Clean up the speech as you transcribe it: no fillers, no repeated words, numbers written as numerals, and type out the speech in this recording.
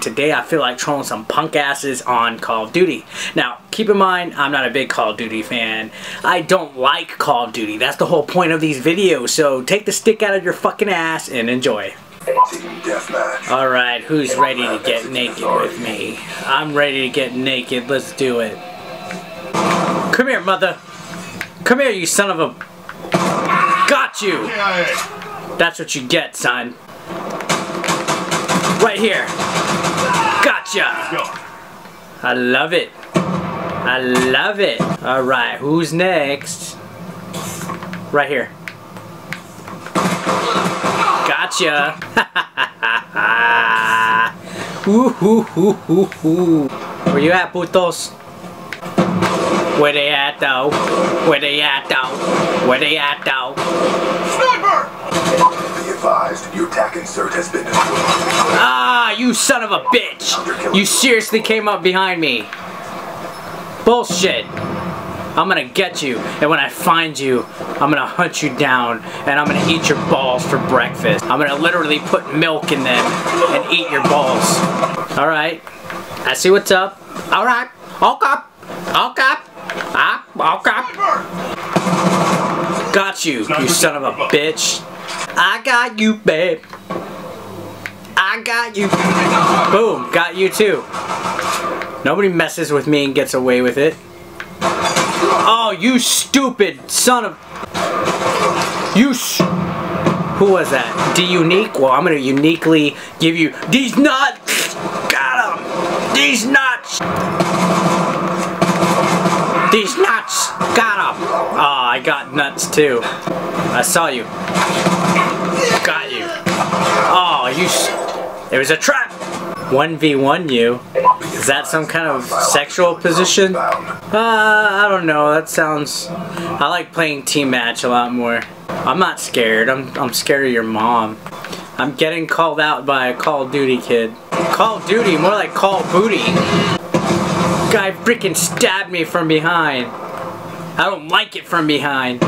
Today I feel like trolling some punk asses on Call of Duty. Now, keep in mind, I'm not a big Call of Duty fan. I don't like Call of Duty. That's the whole point of these videos. So take the stick out of your fucking ass and enjoy. Alright, who's ready to get naked with me? I'm ready to get naked. Let's do it. Come here, mother. Come here, you son of a... Got you! That's what you get, son. Right here. Gotcha! I love it. I love it. Alright, who's next? Right here. Gotcha! Ooh. Where you at, putos? Where they at, though? Where they at, though? Where they at, though? Sniper! Advised, your attack insert has been destroyed. Ah, you son of a bitch! You seriously came up behind me. Bullshit. I'm gonna get you, and when I find you, I'm gonna hunt you down, and I'm gonna eat your balls for breakfast. I'm gonna literally put milk in them and eat your balls. Alright. I see what's up. Alright. All cop. Got you, you son of a bitch. I got you, babe. I got you. Boom, got you too. Nobody messes with me and gets away with it. Oh, you stupid son of... Who was that? D-Unique? Well, I'm gonna uniquely give you... These nuts! Got him! These nuts! These nuts! Got him! Aw, I got nuts too. I saw you. Got you. Oh, you. It was a trap! 1v1 you. Is that some kind of sexual position? I don't know. That sounds. I like playing team match a lot more. I'm not scared. I'm scared of your mom. I'm getting called out by a Call of Duty kid. Call of Duty? More like Call Booty. Guy freaking stabbed me from behind. I don't like it from behind.